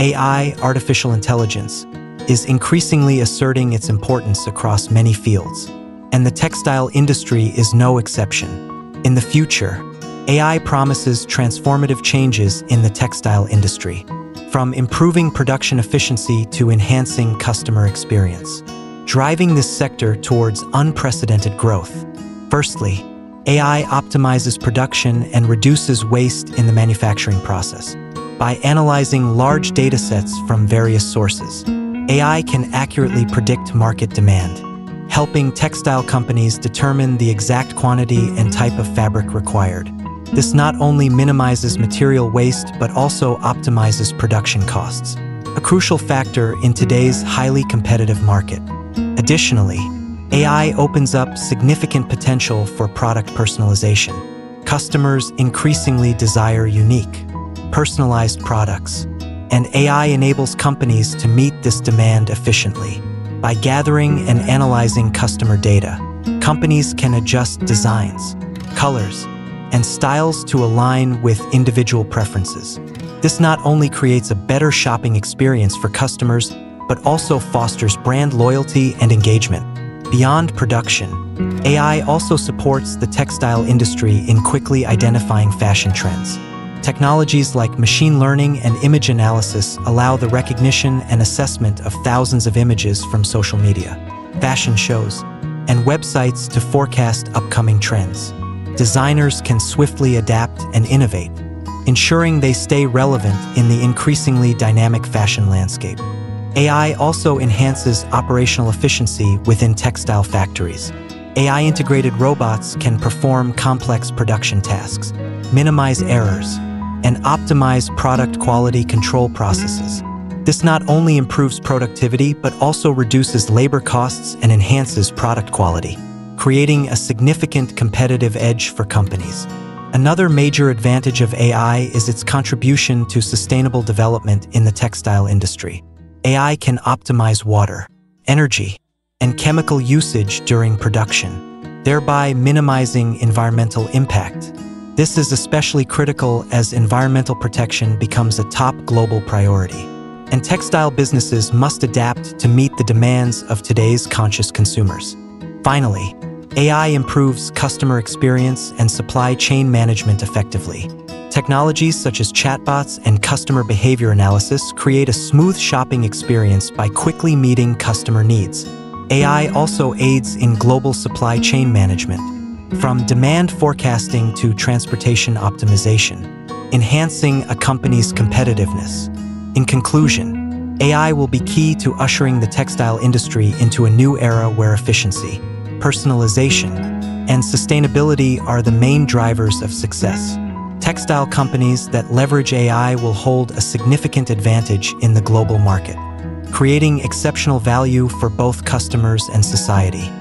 AI, artificial intelligence, is increasingly asserting its importance across many fields, and the textile industry is no exception. In the future, AI promises transformative changes in the textile industry, from improving production efficiency to enhancing customer experience, driving this sector towards unprecedented growth. Firstly, AI optimizes production and reduces waste in the manufacturing process. By analyzing large datasets from various sources, AI can accurately predict market demand, helping textile companies determine the exact quantity and type of fabric required. This not only minimizes material waste, but also optimizes production costs, a crucial factor in today's highly competitive market. Additionally, AI opens up significant potential for product personalization. Customers increasingly desire unique, personalized products, and AI enables companies to meet this demand efficiently. By gathering and analyzing customer data, companies can adjust designs, colors, and styles to align with individual preferences. This not only creates a better shopping experience for customers, but also fosters brand loyalty and engagement. Beyond production, AI also supports the textile industry in quickly identifying fashion trends. Technologies like machine learning and image analysis allow the recognition and assessment of thousands of images from social media, fashion shows, and websites to forecast upcoming trends. Designers can swiftly adapt and innovate, ensuring they stay relevant in the increasingly dynamic fashion landscape. AI also enhances operational efficiency within textile factories. AI-integrated robots can perform complex production tasks, minimize errors, and optimize product quality control processes. This not only improves productivity, but also reduces labor costs and enhances product quality, creating a significant competitive edge for companies. Another major advantage of AI is its contribution to sustainable development in the textile industry. AI can optimize water, energy, and chemical usage during production, thereby minimizing environmental impact. This is especially critical as environmental protection becomes a top global priority, and textile businesses must adapt to meet the demands of today's conscious consumers. Finally, AI improves customer experience and supply chain management effectively. Technologies such as chatbots and customer behavior analysis create a smooth shopping experience by quickly meeting customer needs. AI also aids in global supply chain management, from demand forecasting to transportation optimization, enhancing a company's competitiveness. In conclusion, AI will be key to ushering the textile industry into a new era where efficiency, personalization, and sustainability are the main drivers of success. Textile companies that leverage AI will hold a significant advantage in the global market, creating exceptional value for both customers and society.